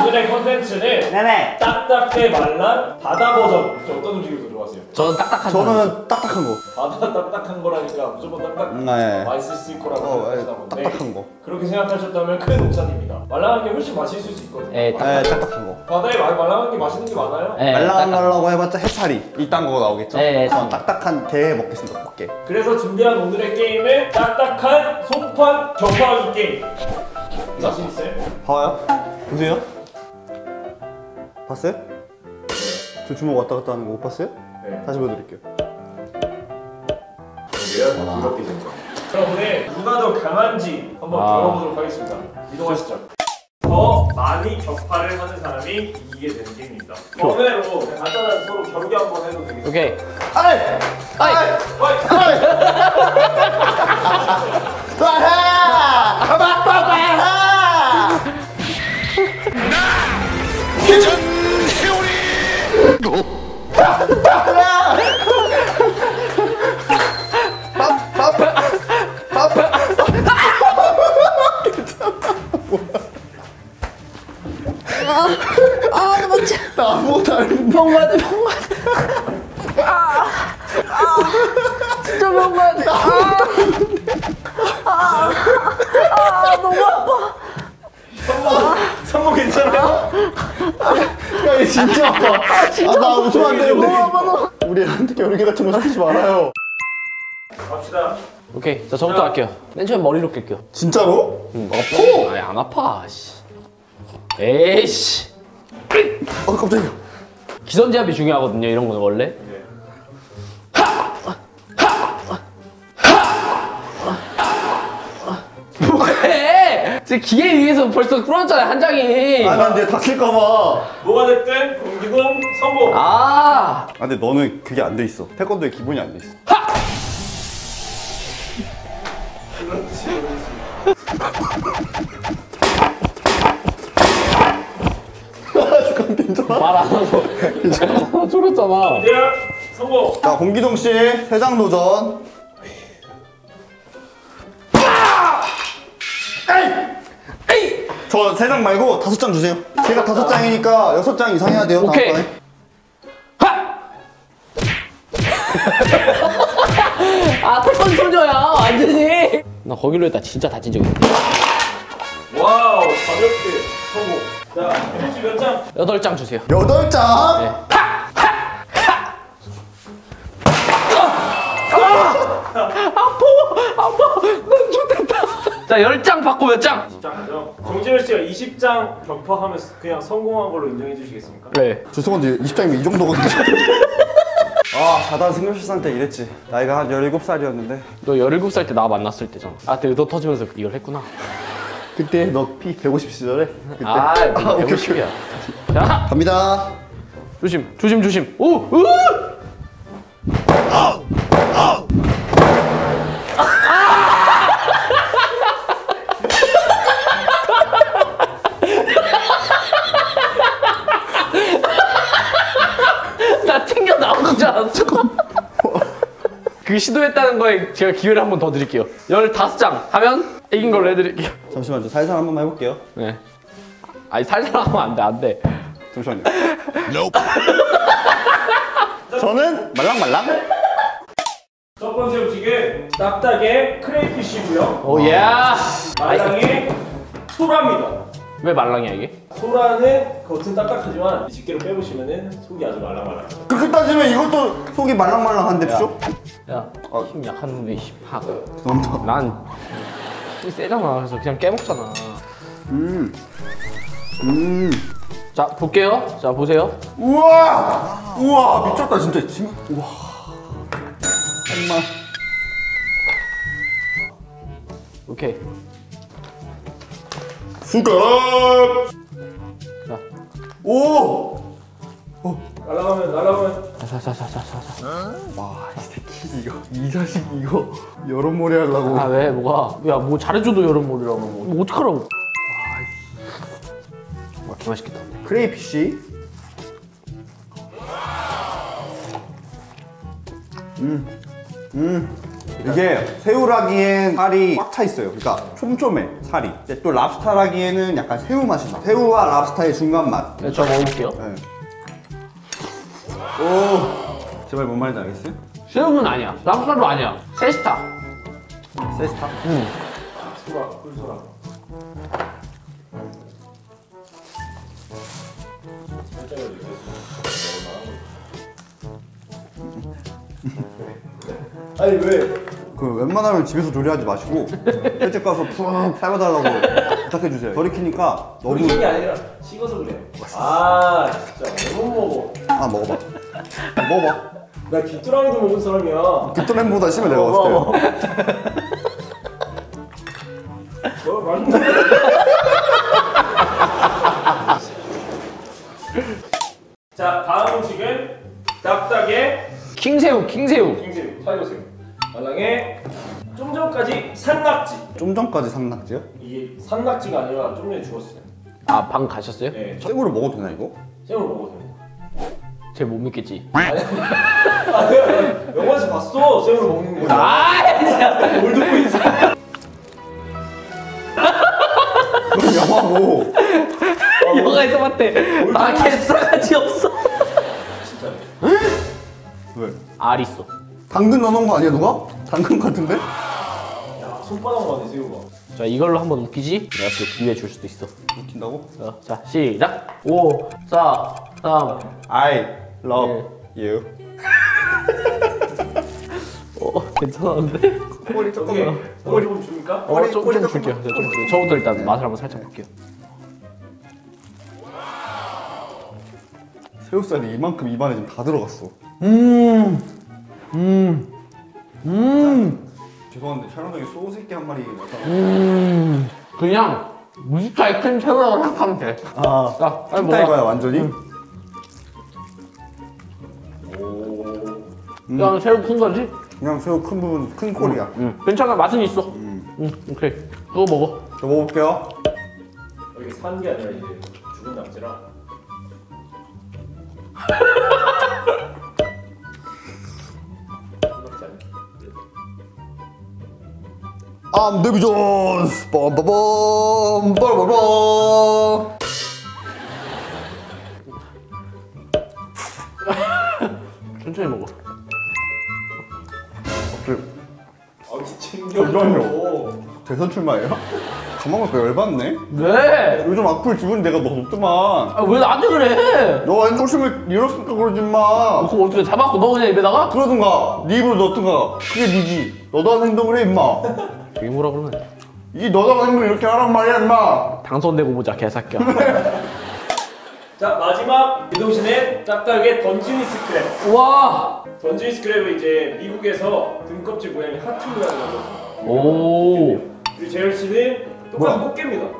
오늘의 콘텐츠는 네네. 딱딱해 말란 바다 버전. 어떤 음식을 더 좋아하세요? 저는 딱딱한 거. 바다 딱딱한 거라니까 무조건 딱딱한 거 맛있을 수 있고 라고 생각하시다 보는데 딱딱한 거 그렇게 생각하셨다면 큰 오산입니다. 말랑한 게 훨씬 맛있을 수 있거든요. 네, 딱딱한 거. 바다에 말랑한 게 맛있는 게 많아요? 말랑한 거라고 해봤자 해파리 이딴 거 나오겠죠? 네, 저는 딱딱한 게 먹겠습니다. 그래서 준비한 오늘의 게임은 딱딱한 송판 겹하기 게임. 자신 있어요? 봐요? 보세요? 봤어요? 저 주먹 왔다 갔다 하는 거 못 봤어요? 네. 다시 보여드릴게요. 여기요? 무겁게 된 거. 그럼 오늘 누가 더 강한지 한번 겨뤄보도록 하겠습니다. 이동하시죠. 더 많이 격파를 하는 사람이 이기게 되는 게임입니다. 오늘 간단한 서로 겨루기 한번 해도 되겠습니다. 오케이. 아이! 아이! 아이! 아이! 진짜 아파. 진짜 나 웃으면 안 되는데. 우리한테 겨루기 같은 거 시키지 말아요. 갑시다. 오케이, 자 저부터 할게요. 맨 처음에 머리로 깰게요. 진짜로? 응. 아파? 아니 안 아파. 에이씨. 어 깜짝이야. 기선제압이 중요하거든요. 이런 건 원래. 네. 제 기에 의해서 벌써 풀었잖아요, 한 장이. 아, 난 내 다칠까봐. 뭐가 됐든 권기동 성공. 아. 아, 근데 너는 그게 안 돼 있어. 태권도의 기본이 안 돼 있어. 하. 그렇지, 그렇지. 아, 잠깐 괜찮아? 말 안 하고. 괜찮아? 졸였잖아. 예, 성공. 자, 권기동 씨, 3장 도전. 저 3장 말고 5장 주세요. 제가 5장이니까 6장 이상 해야 돼요. 오케이. 다음 번에. 하! 아, 태권 소녀야, 완전히. 나 거기로 했다. 진짜 다친 적이 없어. 와우, 가볍게. 성공. 자, 혹시 몇 장? 8장 주세요. 8장? 네. 하! 하! 하! 아! 아파! 난 좋겠다. 자, 10장 받고 몇 장? 20장 하죠. 정지열 씨가 20장 격파하면 그냥 성공한 걸로 인정해 주시겠습니까? 네. 죄송한데 20장이면 이 정도거든요. 아, 자단 승률실상 때 이랬지. 나이가 한 17살이었는데 너 17살 때 나 만났을 때잖아. 아, 그때 너 터지면서 이걸 했구나. 그때 너 피 150 시절에? 그때? 아, 150이야. 자, 갑니다. 조심, 조심, 조심. 오! 우! 아우! 아우! 그 시도했다는 거에 제가 기회를 한 번 더 드릴게요. 15장 하면 이긴 걸로 해드릴게요. 잠시만요. 살살 한 번만 해볼게요. 네. 아니 살살 하면 안 돼, 안 돼. 잠시만요. Nope. 저는 말랑말랑. 첫 번째 음식은 딱딱의 크레이피쉬고요. 오야. 말랑의 소라입니다. 왜 말랑이야 이게? 소라는 겉은 딱딱하지만 집게로 빼보시면은 속이 아주 말랑말랑. 그렇게 따지면 이것도 속이 말랑말랑한데 그죠? 야, 힘 약한 놈이 힙합. 죄송합니다. 난 힘이 세잖아. 그래서 그냥 깨먹잖아. 자, 볼게요. 자, 보세요. 우와! 우와, 미쳤다 진짜. 지금 우와. 정말. 오케이. 후각! 자. 오! 어. 날아가면. 자자자자자자. 와, 이 새끼 이거. 이 자식 이거. 여름몰이 하려고. 아, 왜? 뭐가? 야, 뭐 잘해줘도 여름몰이라고. 뭐 어떡하라고. 와, 이씨. 와, 개맛있겠다. 크레이피쉬. 이게 새우라기엔 살이 꽉 차 있어요. 그러니까 촘촘해. 사리. 근데 또 랍스타라기에는 약간 새우 맛이 나. 새우와 랍스타의 중간 맛. 네, 저 먹어볼게요. 네. 오, 제발 뭔 말인지 알겠어요? 새우는 아니야. 랍스타도 아니야. 세스타. 세스타? 응. 소라, 꿀소라. 아니 왜? 그 웬만하면 집에서 조리하지 마시고 셋째 가서 푹 삶아달라고 부탁해주세요. 버리키니까 너무 버리키는 게 아니라 식어서 그래요. 아 진짜 못 먹어. 아 먹어봐. 먹어봐. 나 귀뚜라미도 먹은 사람이야. 귀뚜라미보다 심해 내가 봤을 때. 너 맞네. 자 다음 음식은 납작의 킹새우. 타이거새우. 마당에 좀 전까지 산낙지. 좀 전까지 산낙지요? 이게 산낙지가 아니라 좀 전에 죽었어요. 아 방 가셨어요? 네. 새우를 먹어도 되나 이거? 새우를 먹어도 되나? 쟤 못 믿겠지. 아니, 아니 영화에서 봤어 새우를 먹는 거. 아 진짜. 뭘 듣고 있어? 그건 영화고. 아, 영화에서 봤대. 아 개싸가지 없어. 진짜. 왜? 알 있어. 당근 넣어놓은 거 아니야 누가? 당근 같은데? 야 손바닥만 해 새우가. 자 이걸로 한번 웃기지? 내가 또 기회 줄 수도 있어. 웃긴다고? 자 시작! 5, 4, 3 I love you. 괜찮았는데? 꼬리 조금만. 꼬리 좀 줄까? 꼬리 좀 줄게요. 저부터 일단 네. 맛을 한번 살짝 볼게요. 새우살이 이만큼 입안에 지금 다 들어갔어. 죄송한데 촬영장에 소세끼 한 마리 왔다가 그냥 무지하게 큰 새우라고 생각하면 돼. 아 찐따 이거야 완전히? 그냥 새우 큰 거지? 그냥 새우 큰 부분 큰 꼬리야. 괜찮아 맛은 있어. 오케이 그거 먹어. 저 먹어볼게요. 여기 산 게 아니라 이제 죽은 낙지랑 I'm Davy Jones. 빰빠밤 빠라바밤. 천천히 먹어. 갑자기 아니 챙겨줘. 대선 출마예요? 가만보니까 열받네? 네! 요즘 악플 주문이 내가 너무 높더만. 아 왜 나한테 그래? 너가 엔조심을 잃었으니까 그러지 마. 그거 어떻게 잡았고 너 그냥 입에다가? 그러든가 네 입으로 넣든가. 그게 니지. 너도 하는 행동을 해 임마. 이모라 그러네. 이 너가 아니면 이렇게 하란 말이야 인마. 당선되고 보자 개새끼야. 자 마지막 이동신의 짭딱의 던지니스크랩. 우와. 던지니스크랩은 이제 미국에서 등껍질 모양이 하트 모양이라고 해서. 오. 그리고 재열씨는 똑같은 꽃게입니다.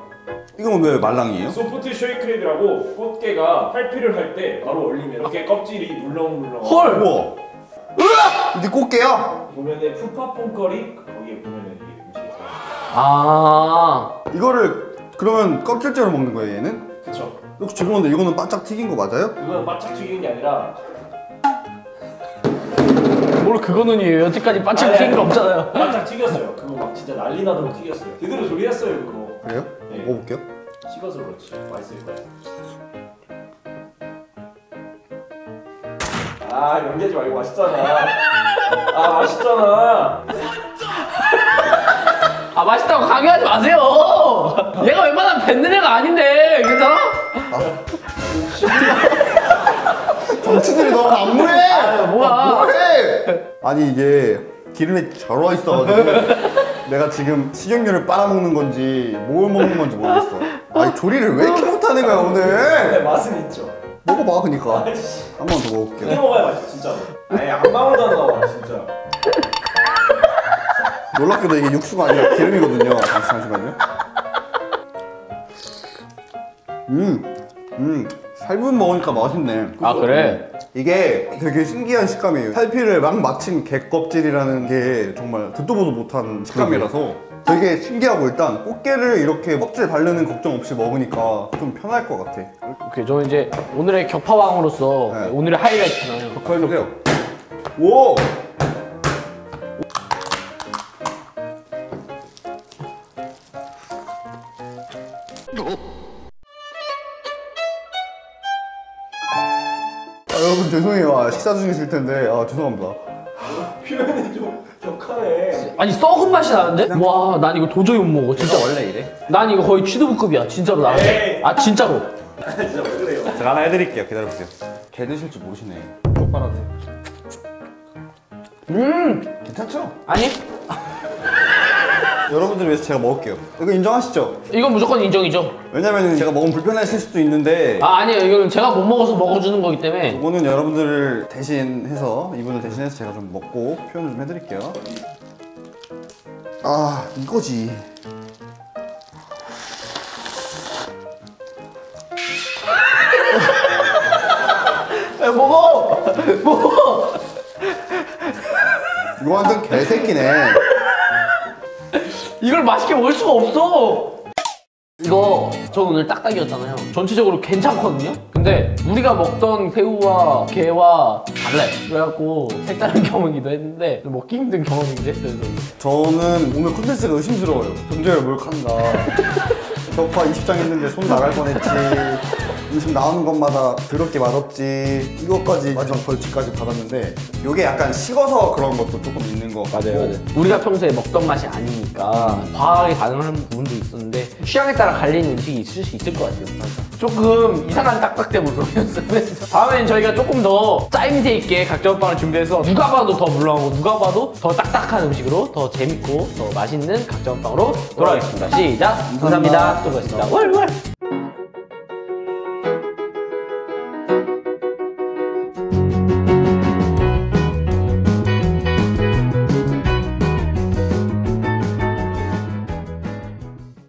이건 왜 말랑이에요? 소프트 쇼이크랩이라고 꽃게가 탈피를 할 때 바로 올리면 이렇게 껍질이 물렁물렁. 헐. 우와. 으악! 이제 꽃게야? 보면은 푸파퐁거리 거기에 보면은. 아 이거를 그러면 껍질째로 먹는 거예요 얘는? 그쵸. 죄송한데 이거는 바짝 튀긴 거 맞아요? 이거는 바짝 튀긴 게 아니라 뭘 그거는 이에요. 여태까지 바짝 튀긴 거 없잖아요. 바짝 튀겼어요. 그거 막 진짜 난리 나도록 튀겼어요. 제대로 조리했어요 그거. 그래요? 네. 먹어볼게요. 식어서 그렇지 맛있을 거예요. 아 연기하지 말고 맛있잖아. 아 맛있잖아. 아 맛있다고 강요하지 마세요. 얘가 웬만하면 뱉는 애가 아닌데 괜찮아? 정치들이 너무 안무해. 아, 뭐야? 아니 이게 기름에 절어 있어가지고 내가 지금 식용유를 빨아먹는 건지 뭘 먹는 건지 모르겠어. 아니 조리를 왜 이렇게 못하는 거야 오늘? 근데 맛은 있죠. 먹어봐 그니까. 한 번 더 먹어볼게. 이게 먹어야 맛있어 진짜로. 아니 안 방울도 안 나와 진짜. 놀랍게도 이게 육수가 아니라 기름이거든요. 잠시만요. 살분 먹으니까 맛있네. 아 그래? 이게 되게 신기한 식감이에요. 탈피를 막 마친 개 껍질이라는 게 정말 듣도 보도 못한 식감이라서 되게 신기하고 일단 꽃게를 이렇게 껍질 바르는 걱정 없이 먹으니까 좀 편할 것 같아. 오케이 저는 이제 오늘의 격파왕으로서 네. 오늘의 하이라이트는 격파해주세요. 오! 아, 여러분 죄송해요. 식사 주시길 텐데 죄송합니다. 표현이 좀 격하네. 아니 썩은 맛이 나는데? 와, 난 이거 도저히 못 먹어. 진짜 원래 이래? 난 이거 거의 취두부급이야. 진짜로 나한테. 아 진짜로. 진짜 왜 그래요? 제가 하나 해드릴게요. 기다려보세요. 개 드실 줄 모르시네. 쪽 빨아주세요. 괜찮죠? 아니. 여러분들 위해서 제가 먹을게요. 이거 인정하시죠? 이건 무조건 인정이죠. 왜냐면 제가 먹으면 불편하실 수도 있는데. 아 아니에요. 이거는 제가 못 먹어서 먹어주는 거기 때문에. 이거는 여러분들을 대신해서, 이분을 대신해서 제가 좀 먹고 표현을 좀 해드릴게요. 아 이거지. 야, 먹어! 먹어! 이거 완전 개새끼네. 이걸 맛있게 먹을 수가 없어! 이거 저 오늘 딱딱이였잖아요. 전체적으로 괜찮거든요? 근데 우리가 먹던 새우와 게와 달라요. 그래갖고 색다른 경험이기도 했는데 먹기 힘든 경험이기도 했어요. 저는 오늘 콘텐츠가 의심스러워요. 존재를 몰칸다. 격파 20장 했는데 손 나갈 뻔했지. 음식 나오는 것마다 더럽게 맛없지. 이것까지 마지막 벌칙까지 받았는데 이게 약간 식어서 그런 것도 조금 있는 것 같고. 맞아요, 맞아요. 우리가 평소에 먹던 맛이 아니니까 과하게 가능한 부분도 있었는데 취향에 따라 갈리는 음식이 있을 수 있을 것 같아요. 맞아. 조금 이상한 딱딱대물로 다음엔 저희가 조금 더 짜임새 있게 각자먹방을 준비해서 누가 봐도 더 물렁하고 누가 봐도 더 딱딱한 음식으로 더 재밌고 더 맛있는 각자먹방으로 돌아오겠습니다. 시작! 감사합니다. 수고하셨습니다. 월월!